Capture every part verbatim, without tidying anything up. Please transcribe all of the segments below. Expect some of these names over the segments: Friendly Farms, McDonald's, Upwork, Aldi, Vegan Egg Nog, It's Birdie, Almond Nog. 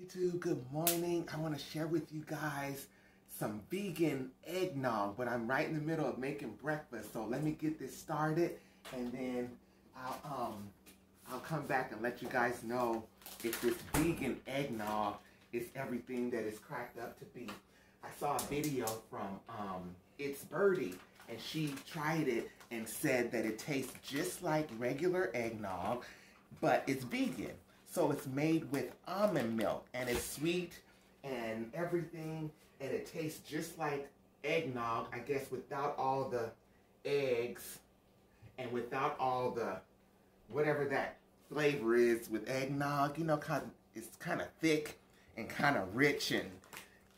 YouTube, good morning. I want to share with you guys some vegan eggnog, but I'm right in the middle of making breakfast, so let me get this started and then I'll, um, I'll come back and let you guys know if this vegan eggnog is everything that it's cracked up to be. I saw a video from um, It's Birdie, and she tried it and said that it tastes just like regular eggnog, but it's vegan. So it's made with almond milk, and it's sweet and everything, and it tastes just like eggnog, I guess, without all the eggs and without all the whatever that flavor is with eggnog. You know, kind it's kind of thick and kind of rich, and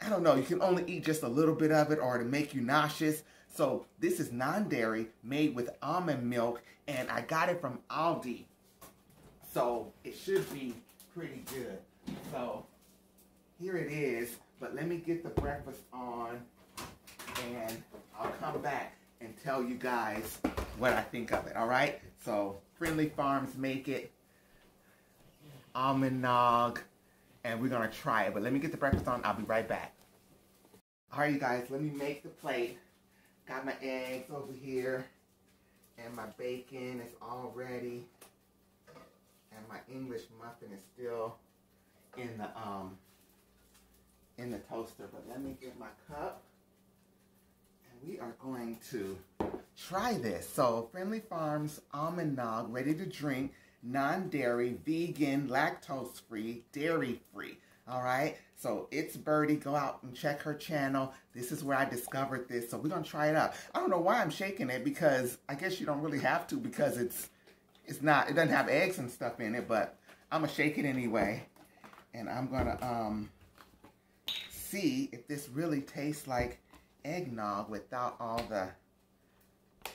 I don't know, you can only eat just a little bit of it or to make you nauseous. So this is non-dairy, made with almond milk, and I got it from Aldi. So it should be pretty good. So here it is, but let me get the breakfast on and I'll come back and tell you guys what I think of it, all right? So Friendly Farms make it, Almond Nog, and we're gonna try it. But let me get the breakfast on, I'll be right back. All right, you guys, let me make the plate. Got my eggs over here, and my bacon is all ready. And my English muffin is still in the um in the toaster. But let me get my cup, and we are going to try this. So Friendly Farms Almond Nog, ready to drink, non-dairy, vegan, lactose-free, dairy-free. All right. So It's Birdie. Go out and check her channel. This is where I discovered this. So we're gonna try it out. I don't know why I'm shaking it, because I guess you don't really have to, because it's. It's not, it doesn't have eggs and stuff in it, but I'm going to shake it anyway. And I'm going to um, see if this really tastes like eggnog without all the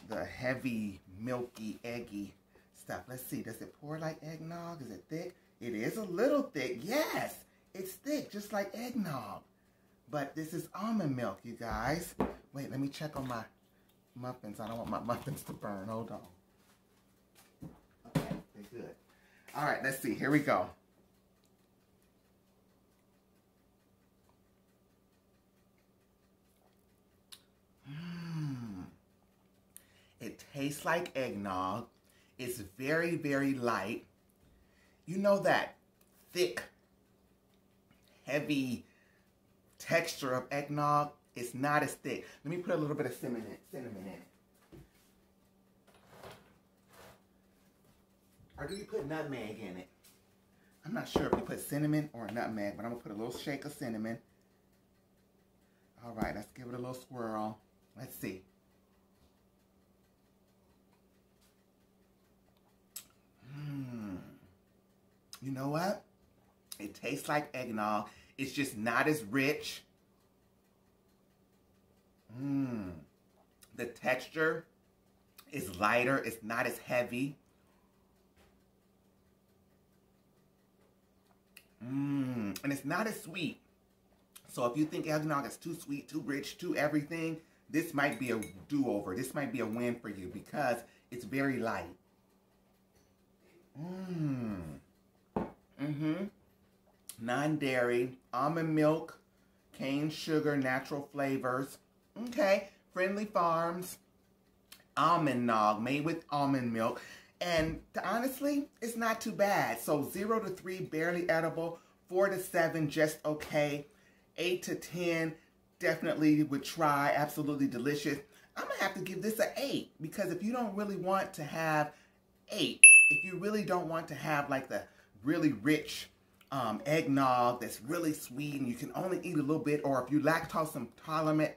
the heavy, milky, eggy stuff. Let's see, does it pour like eggnog? Is it thick? It is a little thick. Yes, it's thick, just like eggnog. But this is almond milk, you guys. Wait, let me check on my muffins. I don't want my muffins to burn. Hold on. Good. All right, let's see. Here we go. Mm. It tastes like eggnog. It's very, very light. You know that thick, heavy texture of eggnog? It's not as thick. Let me put a little bit of cinnamon, cinnamon in it. Or do you put nutmeg in it? I'm not sure if you put cinnamon or nutmeg, but I'm going to put a little shake of cinnamon. All right, let's give it a little swirl. Let's see. Mmm. You know what? It tastes like eggnog. It's just not as rich. Mmm. The texture is lighter. It's not as heavy. Mmm, and it's not as sweet. So if you think eggnog is too sweet, too rich, too everything, this might be a do-over. This might be a win for you, because it's very light. Mmm. Mm-hmm. Non-dairy, almond milk, cane sugar, natural flavors. Okay, Friendly Farms Almond Nog, made with almond milk. And honestly, it's not too bad. So zero to three, barely edible. Four to seven, just okay. Eight to ten, definitely would try. Absolutely delicious. I'm gonna have to give this an eight, because if you don't really want to have eight, if you really don't want to have like the really rich um, eggnog that's really sweet and you can only eat a little bit, or if you lactose intolerant,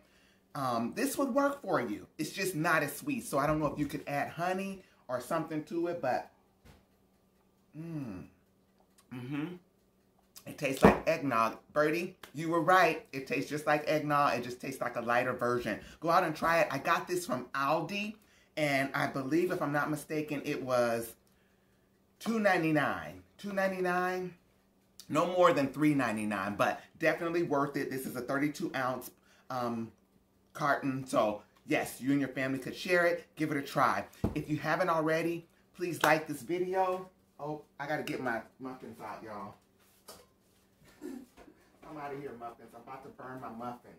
um, this would work for you. It's just not as sweet. So I don't know if you could add honey or something to it, but mm, mm-hmm. It tastes like eggnog. Birdie, you were right. It tastes just like eggnog. It just tastes like a lighter version. Go out and try it. I got this from Aldi, and I believe, if I'm not mistaken, it was two ninety-nine. two ninety-nine, no more than three ninety-nine, but definitely worth it. This is a thirty-two ounce um, carton, so yes, you and your family could share it. Give it a try. If you haven't already, please like this video. Oh, I got to get my muffins out, y'all. I'm out of here, muffins. I'm about to burn my muffins.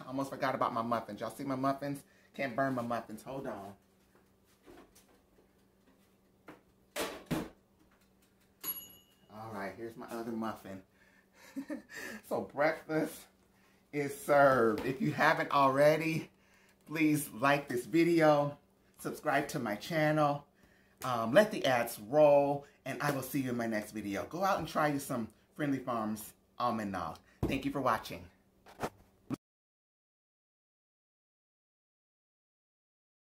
I almost forgot about my muffins. Y'all see my muffins? Can't burn my muffins. Hold on. All right, here's my other muffin. So breakfast is served. If you haven't already, please like this video, subscribe to my channel, um, let the ads roll, and I will see you in my next video. Go out and try you some Friendly Farms Almond Nog. Thank you for watching.